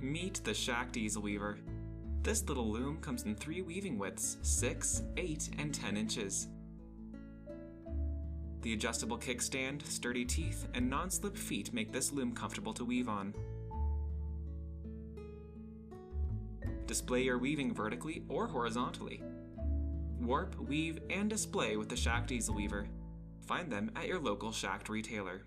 Meet the Schacht Easel Weaver. This little loom comes in 3 weaving widths, 6, 8, and 10 inches. The adjustable kickstand, sturdy teeth, and non-slip feet make this loom comfortable to weave on. Display your weaving vertically or horizontally. Warp, weave, and display with the Schacht Easel Weaver. Find them at your local Schacht retailer.